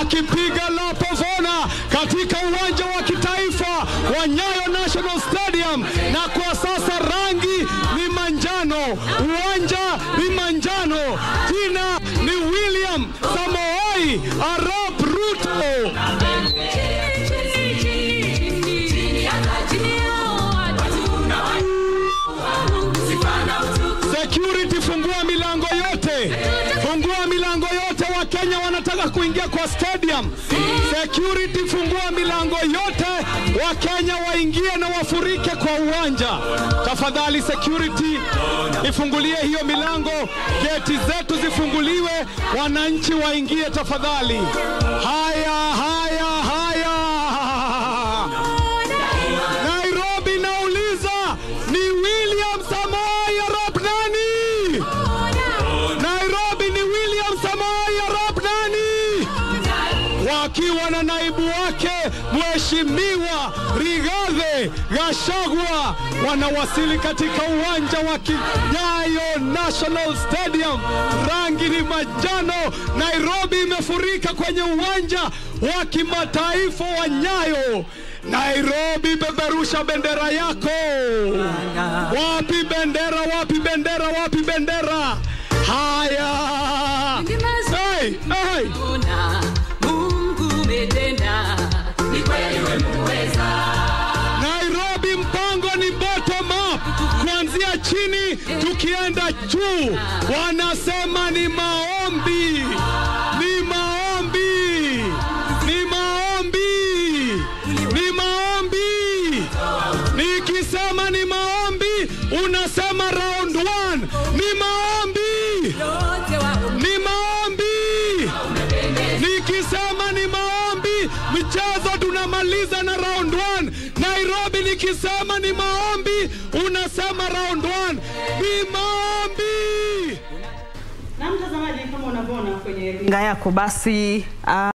akipiga lapofona katika uwanja wa kitaifa wa Nyayo National Stadium, na kwa sasa rangi ni manjano, uwanja ni manjano. Jina ni William Samoei Arap Ruto. Security, fungua milango yote. Fungua milango yote, wa Kenya wanataka kuingia kwa stadium. Security, fungua milango yote, wa Kenya waingie na wafurike kwa uwanja. Tafadhali security, ifungulie hiyo milango, geti zetu zifunguliwe, wananchi waingie tafadhali. Haya, haya, haya. Nairobi nauliza, ni William Samoei Arap nani? Nairobi ni William Samoei Arap nani? Wakiwa na naibu wake Mheshimiwa Rigathi Gachagua wanawasili katika uwanja wa Nyayo National Stadium. Rangi ni manjano. Nairobi imefurika kwenye uwanja wa kimataifa wa Nyayo. Nairobi, beberusha bendera yako. Wapi bendera, wapi bendera, wapi bendera? Haya. Hey, hey. Nairobi mpango ni bottom up, kuanzia chini tukienda juu. Wanasema ni maombi, ni maombi, ni maombi, ni maombi. Nikisema ni maombi, unasema round one ni maombi, ni maombi. Nikisema ni maombi, mchezo tunamaliza na round one. Nairobi nikisema ni maombi, unasema round one ni maombi. Na mtazamaji, kama unaona kwenye runinga yako basi